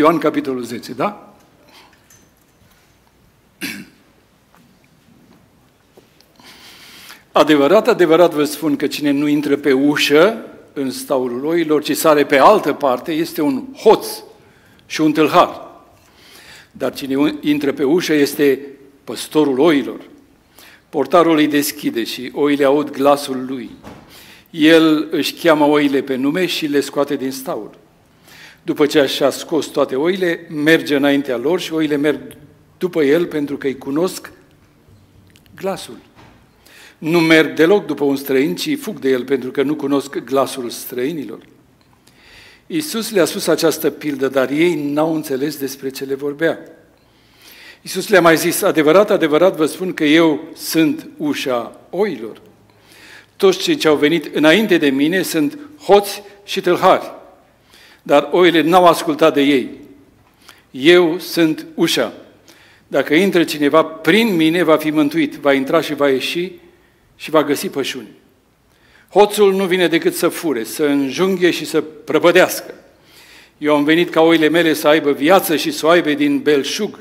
Ioan, capitolul 10, da? Adevărat, adevărat vă spun că cine nu intră pe ușă în staulul oilor, ci sare pe altă parte, este un hoț și un tâlhar. Dar cine intră pe ușă este păstorul oilor. Portarul îi deschide și oile aud glasul lui. El își cheamă oile pe nume și le scoate din staul. După ce și-a scos toate oile, merge înaintea lor și oile merg după el pentru că îi cunosc glasul. Nu merg deloc după un străin, ci fug de el pentru că nu cunosc glasul străinilor. Iisus le-a spus această pildă, dar ei n-au înțeles despre ce le vorbea. Iisus le-a mai zis, adevărat, adevărat vă spun că eu sunt ușa oilor. Toți cei ce au venit înainte de mine sunt hoți și tâlhari, dar oile n-au ascultat de ei. Eu sunt ușa. Dacă intră cineva prin mine, va fi mântuit, va intra și va ieși și va găsi pășune. Hoțul nu vine decât să fure, să înjunghe și să prăpădească. Eu am venit ca oile mele să aibă viață și să o aibă din belșug.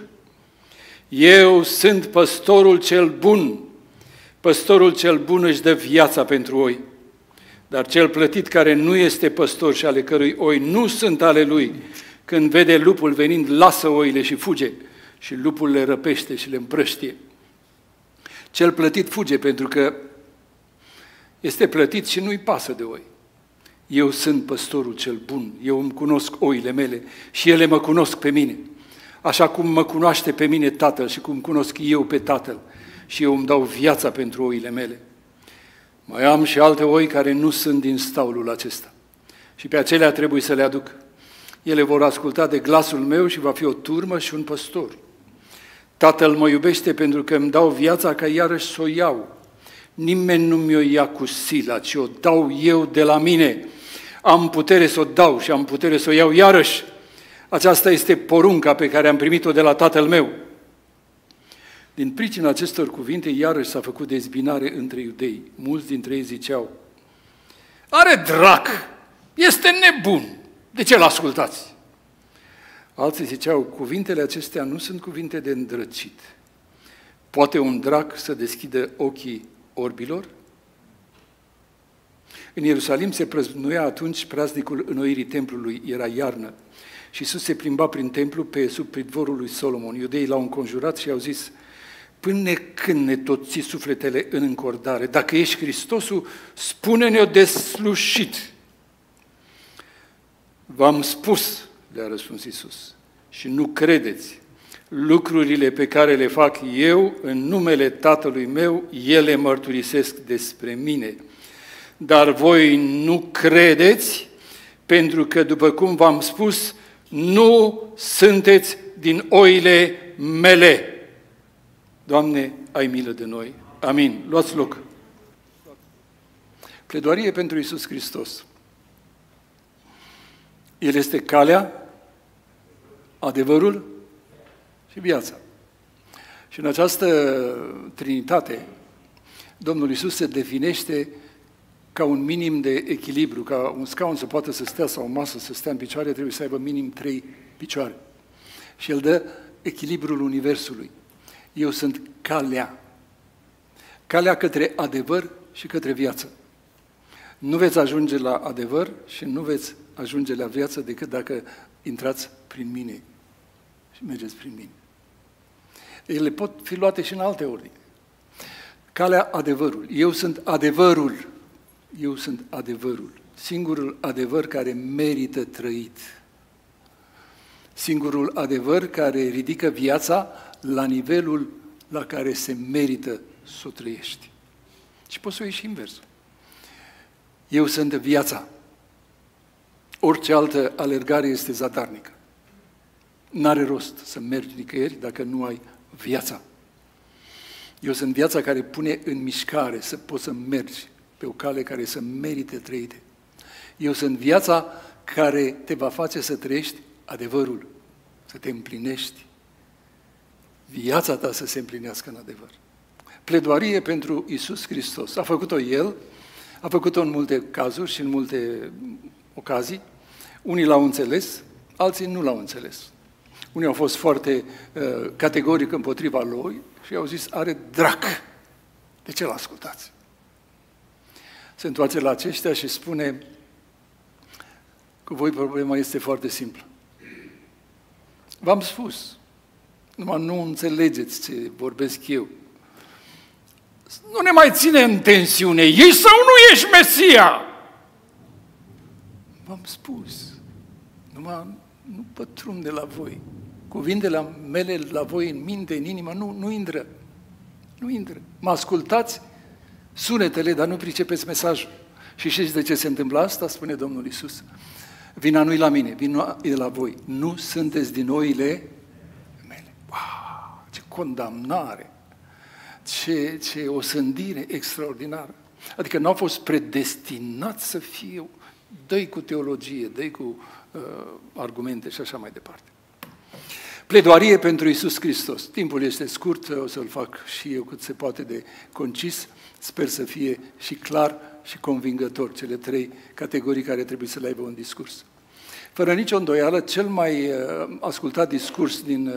Eu sunt păstorul cel bun. Păstorul cel bun își dă viața pentru oi. Dar cel plătit care nu este păstor și ale cărui oi nu sunt ale lui, când vede lupul venind, lasă oile și fuge. Și lupul le răpește și le împrăștie. Cel plătit fuge pentru că este plătit și nu-i pasă de oi. Eu sunt păstorul cel bun, eu îmi cunosc oile mele și ele mă cunosc pe mine. Așa cum mă cunoaște pe mine Tatăl și cum cunosc eu pe Tatăl și eu îmi dau viața pentru oile mele. Mai am și alte oi care nu sunt din staulul acesta și pe acelea trebuie să le aduc. Ele vor asculta de glasul meu și va fi o turmă și un păstor. Tatăl mă iubește pentru că îmi dau viața ca iarăși să o iau. Nimeni nu mi-o ia cu sila, ci o dau eu de la mine. Am putere să o dau și am putere să o iau iarăși. Aceasta este porunca pe care am primit-o de la Tatăl meu. Din pricina acestor cuvinte, iarăși s-a făcut dezbinare între iudei. Mulți dintre ei ziceau, are drac, este nebun, de ce l-ascultați? Alții ziceau, cuvintele acestea nu sunt cuvinte de îndrăcit. Poate un drac să deschidă ochii orbilor? În Ierusalim se prăznuia atunci praznicul înnoirii templului, era iarnă. Și Iisus se plimba prin templu pe sub pridvorul lui Solomon. Iudeii l-au înconjurat și au zis, până când ne tot ții sufletele în încordare? Dacă ești Hristosul, spune-ne-o deslușit. V-am spus, le-a răspuns Iisus, și nu credeți. Lucrurile pe care le fac eu, în numele Tatălui meu, ele mărturisesc despre mine. Dar voi nu credeți, pentru că, după cum v-am spus, nu sunteți din oile mele. Doamne, ai milă de noi. Amin. Luați loc. Pledoarie pentru Iisus Hristos. El este calea, adevărul și viața. Și în această trinitate, Domnul Iisus se definește ca un minim de echilibru, ca un scaun să poată să stea sau o masă să stea în picioare, trebuie să aibă minim 3 picioare. Și El dă echilibrul Universului. Eu sunt calea. Calea către adevăr și către viață. Nu veți ajunge la adevăr și nu veți ajunge la viață decât dacă intrați prin mine și mergeți prin mine. Ele pot fi luate și în alte ordini. Calea adevărului. Eu sunt adevărul. Eu sunt adevărul. Singurul adevăr care merită trăit. Singurul adevăr care ridică viața la nivelul la care se merită să o trăiești. Și poți să o ieși invers. Eu sunt viața. Orice altă alergare este zadarnică. N-are rost să mergi nicăieri dacă nu ai viața. Eu sunt viața care pune în mișcare să poți să mergi pe o cale care să merite trăite. Eu sunt viața care te va face să trăiești adevărul, să te împlinești. Viața ta să se împlinească în adevăr. Pledoarie pentru Iisus Hristos. A făcut-o El, a făcut-o în multe cazuri și în multe ocazii. Unii l-au înțeles, alții nu l-au înțeles. Unii au fost foarte categoric împotriva lui și au zis, are drac. De ce l-ascultați? Se întoarce la aceștia și spune, cu voi problema este foarte simplă. V-am spus, numai nu înțelegeți ce vorbesc eu. Nu ne mai ține în tensiune, ești sau nu ești Mesia? V-am spus, numai nu pătrund de la voi. Cuvintele mele la voi în minte, în inimă, nu intră. Nu intră. Mă ascultați sunetele, dar nu pricepeți mesajul. Și știți de ce se întâmplă asta? Spune Domnul Isus. Vina nu-i la mine, vina e la voi. Nu sunteți din oile mele. Wow, ce condamnare! Ce osândire extraordinară! Adică n-au fost predestinați să fie, dă-i cu teologie, dă-i cu argumente și așa mai departe. Pledoarie pentru Iisus Hristos. Timpul este scurt, o să-l fac și eu cât se poate de concis. Sper să fie și clar și convingător cele trei categorii care trebuie să le aibă un discurs. Fără nicio îndoială, cel mai ascultat discurs din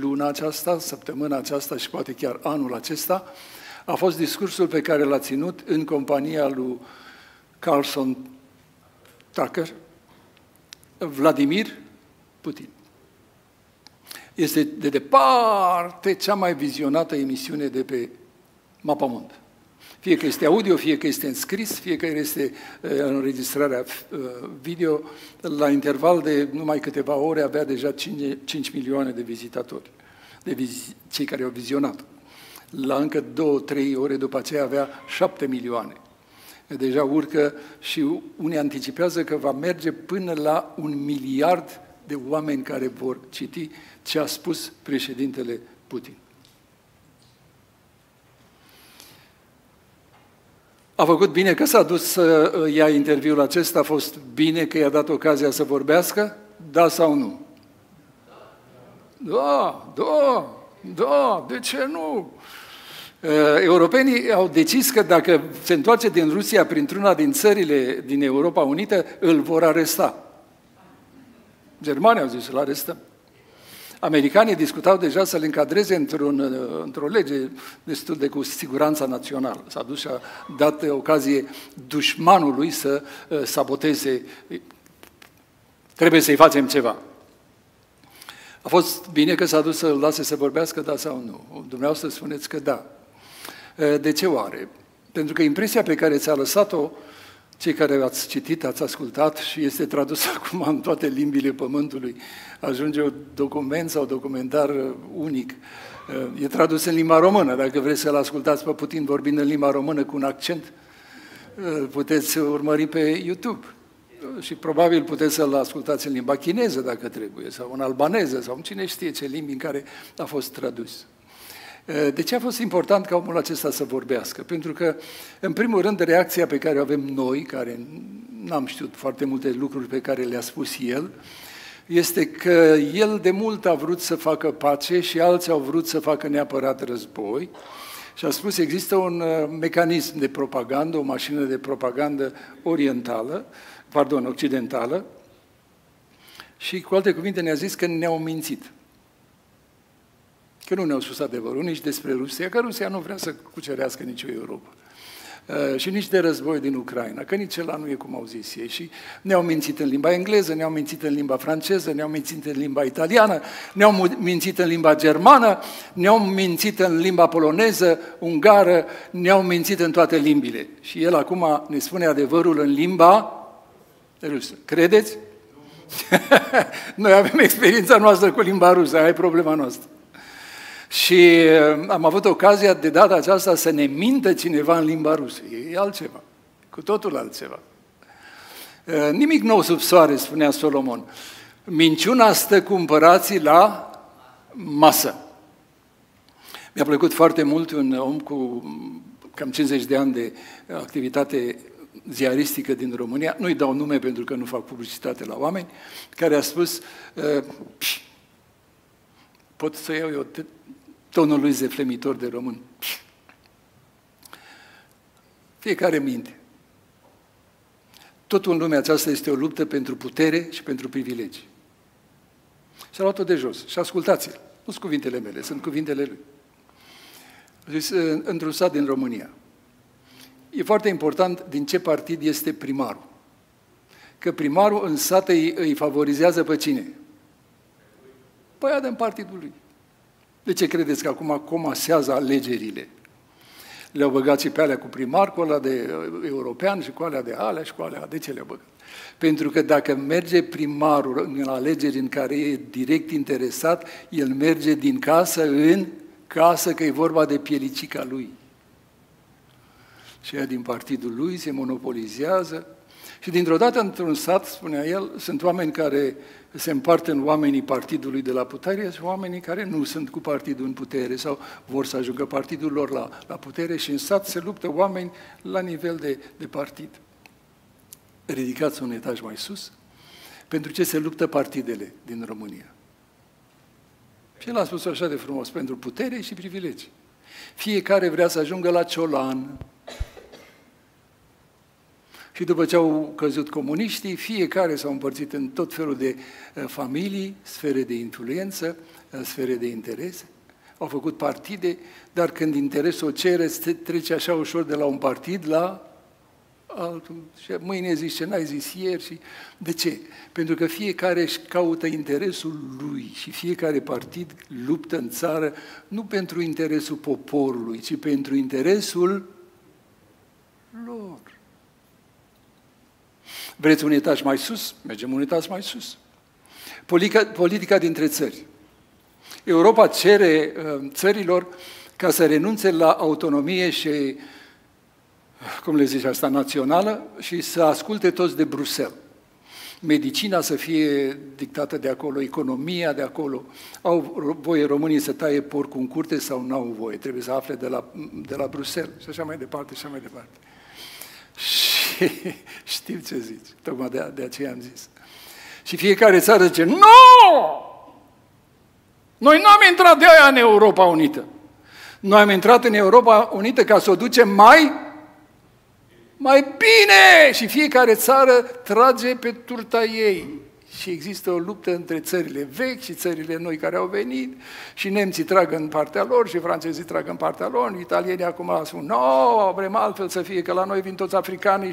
luna aceasta, săptămâna aceasta și poate chiar anul acesta, a fost discursul pe care l-a ținut în compania lui Carlson Tucker, Vladimir Putin. Este de departe cea mai vizionată emisiune de pe Mapamond. Fie că este audio, fie că este înscris, fie că este înregistrarea video, la interval de numai câteva ore avea deja 5 milioane de vizitatori, cei care au vizionat. La încă 2-3 ore după aceea avea 7 milioane. Deja urcă și unii anticipează că va merge până la 1 miliard de oameni care vor citi ce a spus președintele Putin. A făcut bine că s-a dus să ia interviul acesta, a fost bine că i-a dat ocazia să vorbească? Da sau nu? Da, de ce nu? Europenii au decis că dacă se întoarce din Rusia printr-una din țările din Europa Unită, îl vor aresta. Germania au zis, îl arestăm. Americanii discutau deja să-l încadreze într-o lege destul de cu siguranța națională. S-a dus și a dat ocazie dușmanului să saboteze. Trebuie să-i facem ceva. A fost bine că s-a dus să-l lase să vorbească, da sau nu? Dumneavoastră spuneți că da. De ce oare? Pentru că impresia pe care ți-a lăsat-o, cei care ați citit, ați ascultat și este tradus acum în toate limbile pământului, ajunge un document sau documentar unic. E tradus în limba română, dacă vreți să-l ascultați pe Putin vorbind în limba română cu un accent, puteți urmări pe YouTube și probabil puteți să-l ascultați în limba chineză, dacă trebuie, sau în albaneză, sau în cine știe ce limbi în care a fost tradus. De ce a fost important ca omul acesta să vorbească? Pentru că, în primul rând, reacția pe care o avem noi, care n-am știut foarte multe lucruri pe care le-a spus el, este că el de mult a vrut să facă pace și alții au vrut să facă neapărat război și a spus există un mecanism de propagandă, o mașină de propagandă occidentală și, cu alte cuvinte, ne-a zis că ne-au mințit. Că nu ne-au spus adevărul nici despre Rusia, că Rusia nu vrea să cucerească nicio Europa. Și nici de război din Ucraina, că nici ăla nu e cum au zis ei. Și ne-au mințit în limba engleză, ne-au mințit în limba franceză, ne-au mințit în limba italiană, ne-au mințit în limba germană, ne-au mințit în limba poloneză, ungară, ne-au mințit în toate limbile. Și el acum ne spune adevărul în limba rusă. Credeți? Noi avem experiența noastră cu limba rusă, aia e problema noastră. Și am avut ocazia de data aceasta să ne mintă cineva în limba rusă. E altceva, cu totul altceva. Nimic nou sub soare, spunea Solomon. Minciuna stă cu împărații la masă. Mi-a plăcut foarte mult un om cu cam 50 de ani de activitate ziaristică din România, nu-i dau nume pentru că nu fac publicitate la oameni, care a spus... Pot să iau eu tonul lui zeflemitor de român. Fiecare minte. Totul în lumea aceasta este o luptă pentru putere și pentru privilegii. Și-a luat-o de jos. Și ascultați-l. Nu-s cuvintele mele, sunt cuvintele lui. A zis, într-un sat din România. E foarte important din ce partid este primarul. Că primarul în sat îi favorizează pe cine? Păi ia din partidul lui. De ce credeți că acum comasează alegerile? Le-au băgat și pe alea cu primar, cu alea de european și cu alea de alea și cu alea. De ce le-au băgat? Pentru că dacă merge primarul în alegeri în care e direct interesat, el merge din casă în casă, că e vorba de pielicica lui. Și ea din partidul lui se monopolizează. Și dintr-o dată, într-un sat, spunea el, sunt oameni care se împart în oamenii partidului de la putere și oamenii care nu sunt cu partidul în putere sau vor să ajungă partidul lor la putere și în sat se luptă oameni la nivel de partid. Ridicați un etaj mai sus, pentru ce se luptă partidele din România. Și el a spus așa de frumos, pentru putere și privilegii. Fiecare vrea să ajungă la Ciolan. Și după ce au căzut comuniștii, fiecare s-au împărțit în tot felul de familii, sfere de influență, sfere de interes. Au făcut partide, dar când interesul o cere, trece așa ușor de la un partid la altul. Și mâine zice, n-ai zis ieri. Și... De ce? Pentru că fiecare își caută interesul lui și fiecare partid luptă în țară nu pentru interesul poporului, ci pentru interesul lor. Vreți un etaj mai sus? Mergem un etaj mai sus. Politica dintre țări. Europa cere țărilor ca să renunțe la autonomie și, cum le zice asta, națională și să asculte toți de Bruxelles. Medicina să fie dictată de acolo, economia de acolo. Au voie românii să taie porcul în curte sau nu au voie? Trebuie să afle de la Bruxelles și așa mai departe, și așa mai departe. Și știu ce zici, tocmai de aceea am zis. Și fiecare țară zice, nu! Noi nu am intrat de aia în Europa Unită. Noi am intrat în Europa Unită ca să o ducem mai bine! Și fiecare țară trage pe turta ei. Și există o luptă între țările vechi și țările noi care au venit și nemții trag în partea lor și francezii trag în partea lor, italienii acum spun, no, vrem altfel să fie, că la noi vin toți africanii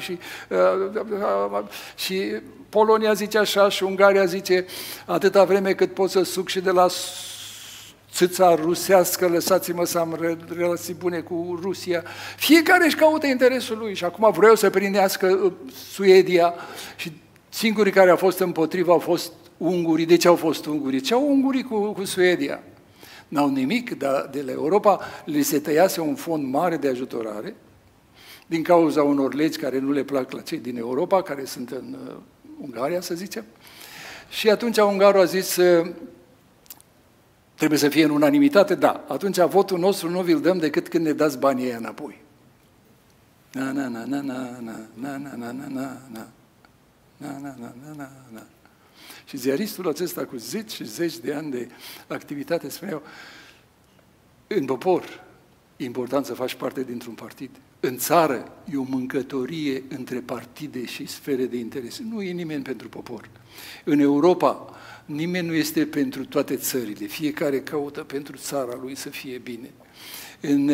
și Polonia zice așa și Ungaria zice atâta vreme cât pot să suc și de la țâța rusească, lăsați-mă să am relații bune cu Rusia. Fiecare își caută interesul lui și acum vreau să prindească Suedia și singurii care au fost împotriva au fost ungurii. De ce au fost ungurii? Ce au ungurii cu Suedia? N-au nimic, dar de la Europa li se tăiase un fond mare de ajutorare din cauza unor legi care nu le plac la cei din Europa, care sunt în Ungaria, să zicem. Și atunci ungarul a zis trebuie să fie în unanimitate, da. Atunci votul nostru nu vi-l dăm decât când ne dați banii aia înapoi. Na, na, na, na, na, na, na, na, na, na. Na, na, na, na, na. Și ziaristul acesta cu zeci și zeci de ani de activitate spuneau în popor e important să faci parte dintr-un partid. În țară e o mâncătorie între partide și sfere de interes. Nu e nimeni pentru popor. În Europa nimeni nu este pentru toate țările. Fiecare caută pentru țara lui să fie bine. În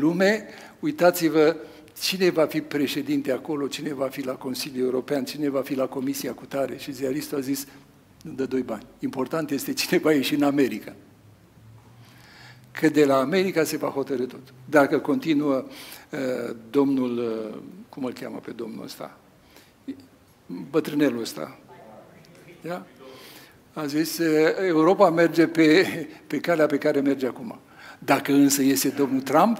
lume, uitați-vă cine va fi președinte acolo, cine va fi la Consiliul European, cine va fi la Comisia Cutare. Și ziaristul a zis, nu dă doi bani. Important este cine va ieși în America. Că de la America se va hotărâ tot. Dacă continuă domnul, cum îl cheamă pe domnul ăsta? Bătrânelul ăsta. Da? A zis, Europa merge pe calea pe care merge acum. Dacă însă iese domnul Trump,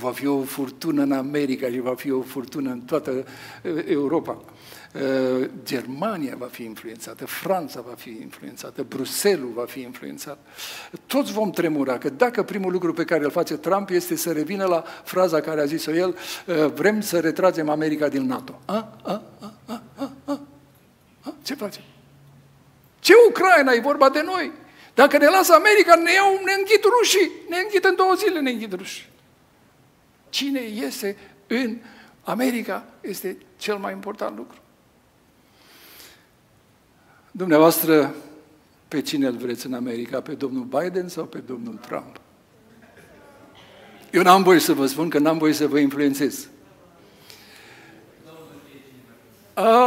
va fi o furtună în America și va fi o furtună în toată Europa. Germania va fi influențată, Franța va fi influențată, Bruxelles va fi influențat. Toți vom tremura, că dacă primul lucru pe care îl face Trump este să revină la fraza care a zis-o el, vrem să retragem America din NATO. Ce facem? Ce Ucraina? E vorba de noi! Dacă ne lasă America, ne înghit rușii! Ne înghit în 2 zile, ne înghit rușii! Cine iese în America este cel mai important lucru. Dumneavoastră, pe cine îl vreți în America? Pe domnul Biden sau pe domnul Trump? Eu n-am voie să vă spun că n-am voie să vă influențez.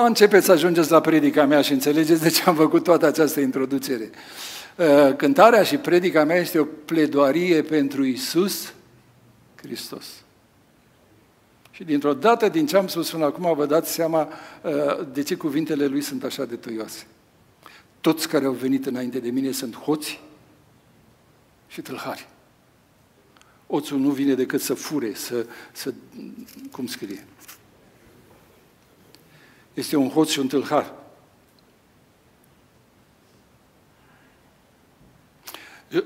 Începeți să ajungeți la predica mea și înțelegeți de ce am făcut toată această introducere. Cântarea și predica mea este o pledoarie pentru Isus Hristos. Și dintr-o dată, din ce am spus până acum, vă dați seama de ce cuvintele lui sunt așa de tăioase. Toți care au venit înainte de mine sunt hoți și tâlhari. Oțul nu vine decât să fure, cum scrie. Este un hoț și un tâlhar.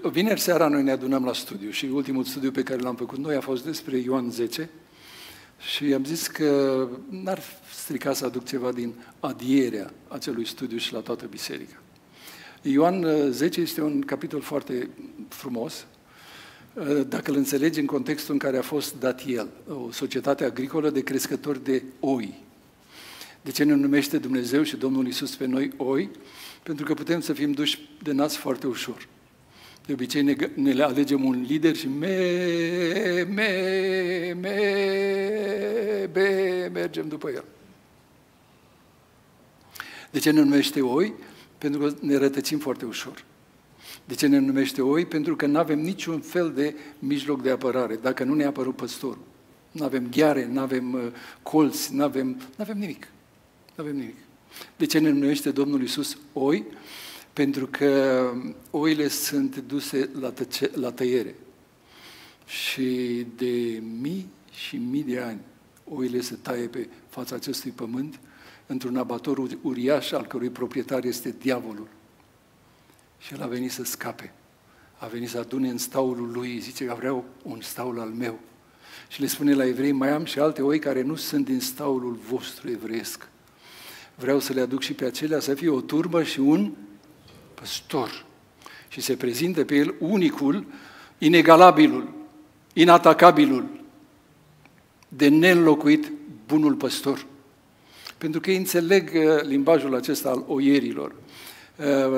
Vineri seara noi ne adunăm la studiu și ultimul studiu pe care l-am făcut noi a fost despre Ioan 10 și am zis că n-ar strica să aduc ceva din adierea acelui studiu și la toată biserica. Ioan 10 este un capitol foarte frumos, dacă îl înțelegi în contextul în care a fost dat el, o societate agricolă de crescători de oi. De ce ne numește Dumnezeu și Domnul Iisus pe noi oi? Pentru că putem să fim duși de nas foarte ușor. De obicei ne alegem un lider și mergem după el. De ce ne numește oi? Pentru că ne rătăcim foarte ușor. De ce ne numește oi? Pentru că nu avem niciun fel de mijloc de apărare, dacă nu ne-a apărut păstorul. Nu avem gheare, nu avem colți, nu avem nimic. N-avem nimic. De ce ne numește Domnul Iisus oi? Pentru că oile sunt duse la tăiere. Și de mii și mii de ani oile se taie pe fața acestui pământ într-un abator uriaș al cărui proprietar este diavolul. Și el a venit să scape. A venit să adune în staulul lui. Zice că vreau un staul al meu. Și le spune la evrei, mai am și alte oi care nu sunt din staulul vostru evreiesc. Vreau să le aduc și pe acelea să fie o turmă și un păstor. Și se prezintă pe el unicul, inegalabilul, inatacabilul, de neînlocuit bunul păstor. Pentru că ei înțeleg limbajul acesta al oierilor.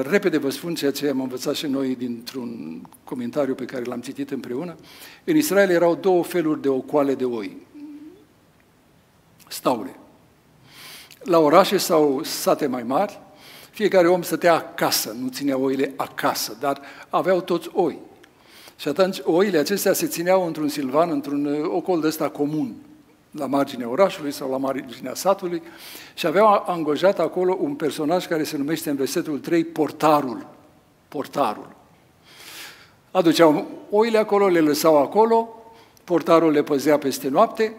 Repede vă spun ceea ce am învățat și noi dintr-un comentariu pe care l-am citit împreună. În Israel erau două feluri de ocoale de oi. Staule. La orașe sau sate mai mari, fiecare om stătea acasă, nu ținea oile acasă, dar aveau toți oi. Și atunci oile acestea se țineau într-un silvan, într-un ocol de ăsta comun, la marginea orașului sau la marginea satului, și aveau angajat acolo un personaj care se numește în versetul 3 portarul. Portarul. Aduceau oile acolo, le lăsau acolo, portarul le păzea peste noapte.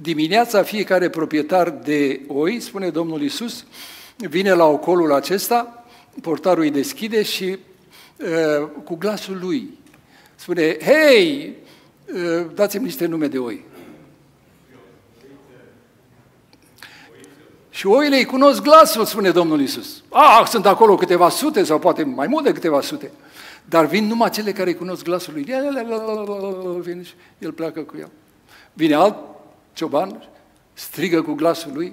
Dimineața fiecare proprietar de oi, spune Domnul Iisus, vine la ocolul acesta, portarul îi deschide și cu glasul lui spune, hei, dați-mi niște nume de oi. Și oile îi cunosc glasul, spune Domnul Iisus. Sunt acolo câteva sute sau poate mai mult de câteva sute. Dar vin numai cele care îi cunosc glasul lui. Vine și el pleacă cu el. Vine alt cioban, strigă cu glasul lui,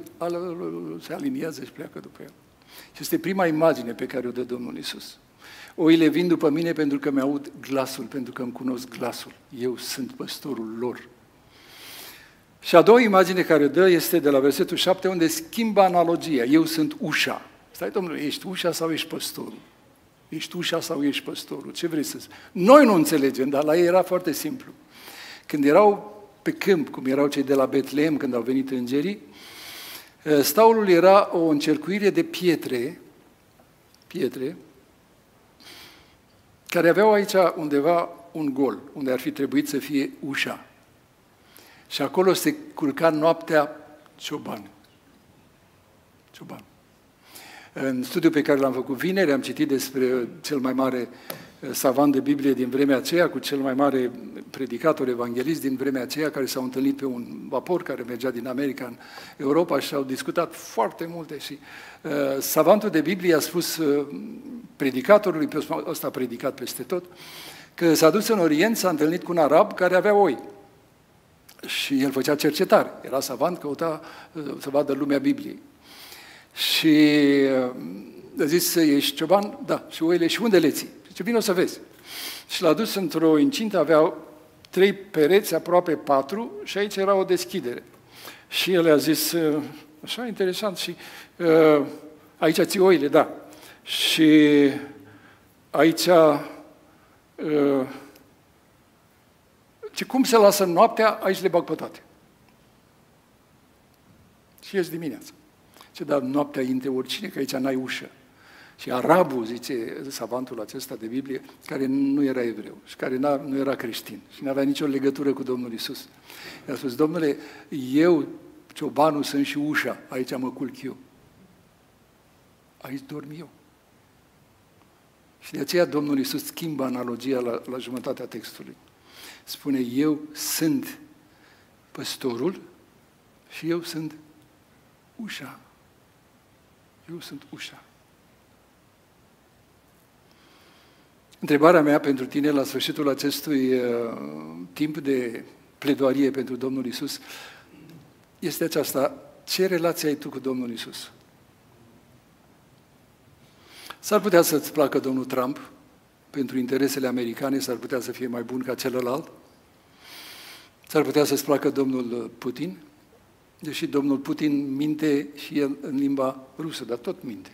se aliniază și pleacă după el. Și este prima imagine pe care o dă Domnul Iisus. Oile vin după mine pentru că mi-aud glasul, pentru că îmi cunosc glasul. Eu sunt păstorul lor. Și a doua imagine care o dă este de la versetul 7, unde schimbă analogia. Eu sunt ușa. Stai, domnule, ești ușa sau ești păstorul? Ești ușa sau ești păstorul? Ce vrei să spui? Noi nu înțelegem, dar la ei era foarte simplu. Când erau pe câmp, cum erau cei de la Betleem când au venit îngerii, staulul era o încercuire de pietre, care aveau aici undeva un gol, unde ar fi trebuit să fie ușa. Și acolo se culca noaptea cioban. În studiul pe care l-am făcut vineri, am citit despre cel mai mare savant de Biblie din vremea aceea, cu cel mai mare predicator evanghelist din vremea aceea, care s-au întâlnit pe un vapor care mergea din America în Europa și au discutat foarte multe. Și savantul de Biblie a spus predicatorului, ăsta a predicat peste tot, că s-a dus în Orient, s-a întâlnit cu un arab care avea oi. Și el făcea cercetare. Era savant, căuta să vadă lumea Bibliei. Și a zis, ești cioban? Da. Și oile, și unde le ții? Zice, bine o să vezi. Și l-a dus într-o incintă, avea 3 pereți, aproape 4, și aici era o deschidere. Și el a zis, așa, interesant, și aici ții oile, da. Și aici... Și cum se lasă noaptea, aici le bag pe toate. Și ies dimineața. Zice, dar noaptea intre oricine, că aici n-ai ușă. Și arabul, zice savantul acesta de Biblie, care nu era evreu și care nu era creștin și nu avea nicio legătură cu Domnul Isus. I-a spus, Domnule, eu, ciobanul, sunt și ușa, aici mă culc eu. Aici dorm eu. Și de aceea Domnul Isus schimbă analogia la jumătatea textului. Spune, eu sunt păstorul și eu sunt ușa. Eu sunt ușa. Întrebarea mea pentru tine la sfârșitul acestui timp de pledoarie pentru Domnul Isus este aceasta. Ce relație ai tu cu Domnul Isus? S-ar putea să-ți placă domnul Trump, pentru interesele americane s-ar putea să fie mai bun ca celălalt, s-ar putea să-ți placă domnul Putin, deși domnul Putin minte și el în limba rusă, dar tot minte.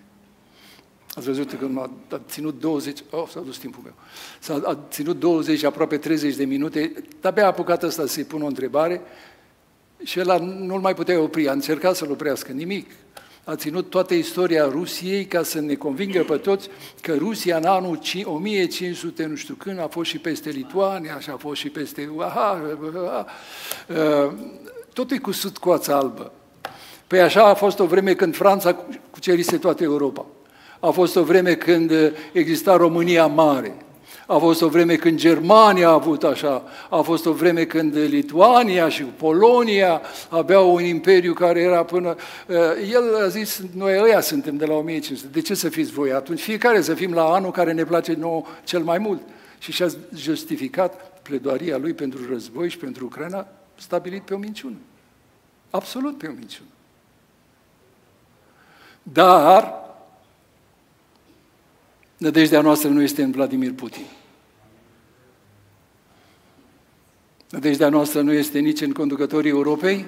Ați văzut că a ținut 20, s-a dus timpul meu, s-a ținut 20, aproape 30 de minute, abia a apucat ăsta să-i pună o întrebare și el nu-l mai putea opri, a încercat să-l oprească, nimic. A ținut toată istoria Rusiei ca să ne convingă pe toți că Rusia în anul 1500, nu știu când, a fost și peste Lituania și a fost și peste... Totul e cu sutcoața albă. Păi așa a fost o vreme când Franța cucerise toată Europa. A fost o vreme când exista România Mare. A fost o vreme când Germania a avut așa, a fost o vreme când Lituania și Polonia aveau un imperiu care era până... El a zis, noi ăia suntem de la 1500, de ce să fiți voi atunci? Fiecare să fim la anul care ne place nouă cel mai mult. Și și-a justificat pledoaria lui pentru război și pentru Ucraina, stabilit pe o minciună. Absolut pe o minciună. Dar... nădejdea noastră nu este în Vladimir Putin. Nădejdea noastră nu este nici în conducătorii Europei,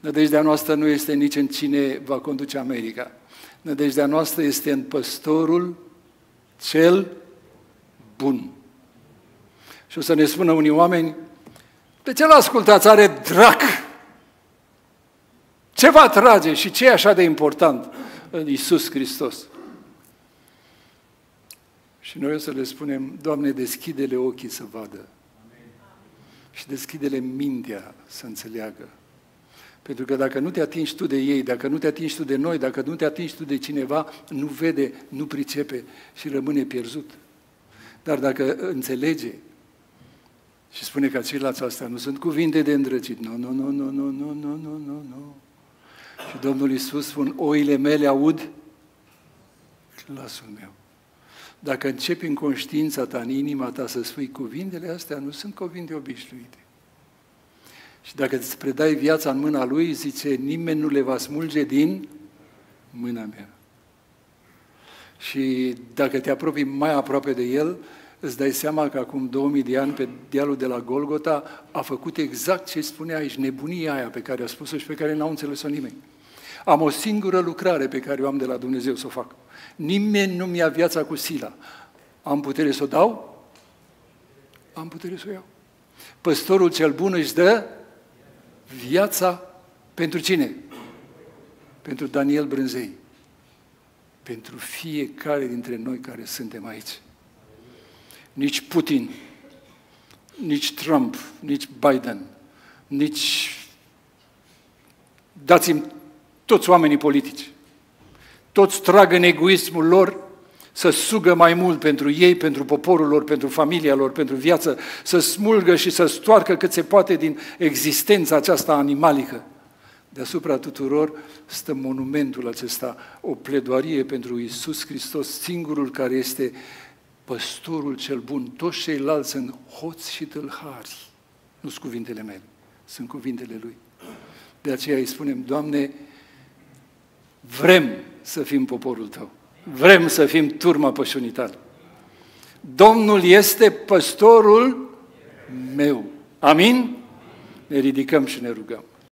nădejdea noastră nu este nici în cine va conduce America. Nădejdea noastră este în păstorul cel bun. Și o să ne spună unii oameni, de ce l-ascultați, are drac? Ce vă atrage și ce e așa de important în Iisus Hristos? Și noi o să le spunem, Doamne, deschide-le ochii să vadă. Amen. Și deschide-le mintea să înțeleagă. Pentru că dacă nu te atingi tu de ei, dacă nu te atingi tu de noi, dacă nu te atingi tu de cineva, nu vede, nu pricepe și rămâne pierdut. Dar dacă înțelege și spune că ceilalți astea nu sunt cuvinte de îndrăcit, nu. Și Domnul Iisus spune, oile mele aud glasul meu. Dacă începi în conștiința ta, în inima ta, să spui cuvintele astea, nu sunt cuvinte obișnuite. Și dacă îți predai viața în mâna lui, zice, nimeni nu le va smulge din mâna mea. Și dacă te apropii mai aproape de el, îți dai seama că acum 2000 de ani, pe dealul de la Golgota, a făcut exact ce spunea aici, nebunia aia pe care a spus-o și pe care n-a înțeles-o nimeni. Am o singură lucrare pe care o am de la Dumnezeu să o fac. Nimeni nu-mi ia viața cu sila. Am putere să o dau? Am putere să o iau. Păstorul cel bun își dă viața pentru cine? Pentru Daniel Brânzei. Pentru fiecare dintre noi care suntem aici. Nici Putin, nici Trump, nici Biden, nici... dați-mi toți oamenii politici. Toți trag în egoismul lor să sugă mai mult pentru ei, pentru poporul lor, pentru familia lor, pentru viață, să smulgă și să stoarcă cât se poate din existența aceasta animalică. Deasupra tuturor stă monumentul acesta, o pledoarie pentru Iisus Hristos, singurul care este păstorul cel bun. Toți ceilalți sunt hoți și tâlhari, nu-s cuvintele mele, sunt cuvintele Lui. De aceea îi spunem, Doamne, vrem să fim poporul Tău, vrem să fim turma pășunii Tale. Domnul este păstorul meu. Amin? Ne ridicăm și ne rugăm.